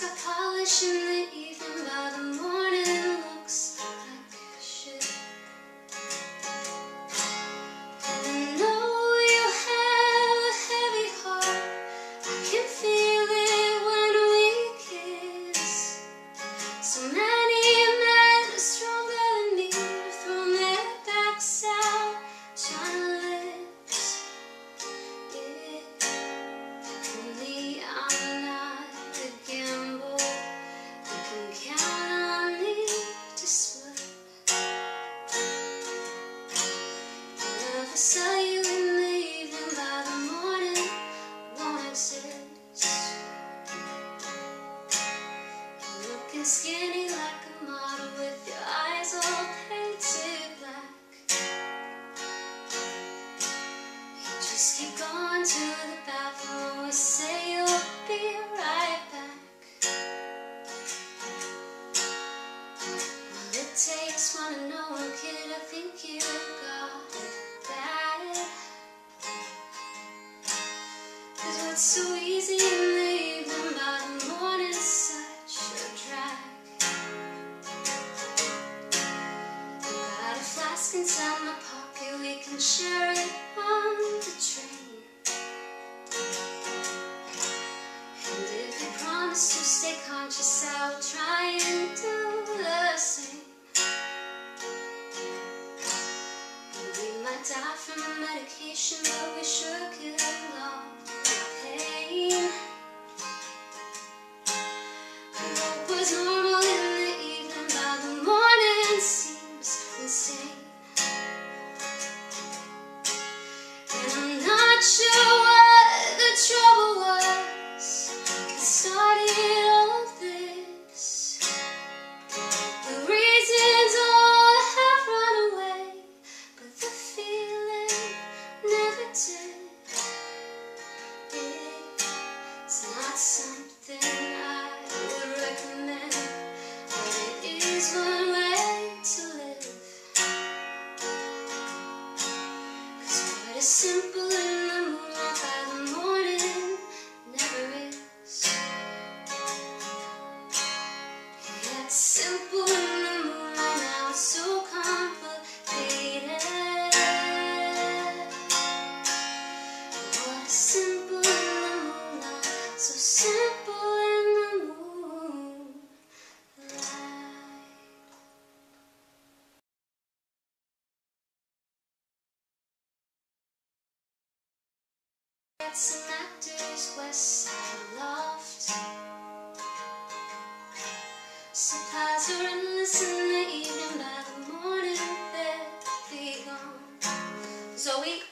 Got polished in the evening, by the morning looks like a shit. And I know you have a heavy heart, I can feel it when we kiss. So many men are stronger than me, thrown their backs out, trying to lips. Yeah. Only I'm not the game. Saw you in the evening, by the morning won't exist. You're looking skinny like a model, with your eyes all painted black. You just keep going to the bathroom, always say you'll be right back. Well, it takes one to know one, kid, I think you got it. It's so easy in the evening, by the morning such a drag. I got a flask inside my pocket, we can share it on the train. And if you promise to stay conscious, I will try and do the same. And we might die from a medication, but we sure could love. Normal in the evening, by the morning seems insane. And I'm not sure what the trouble was that started all of this. The reasons all have run away, but the feeling never did. It's not something I would recommend. One way to live, 'cause what is simple in the moonlight, by the morning never is. Yeah, it's simple in the moonlight, now it's so complicated. What is simple in the moonlight, so simple. Some actors West Side Loft. Supplies are endless in the evening, by the morning they'll be gone. Zoe.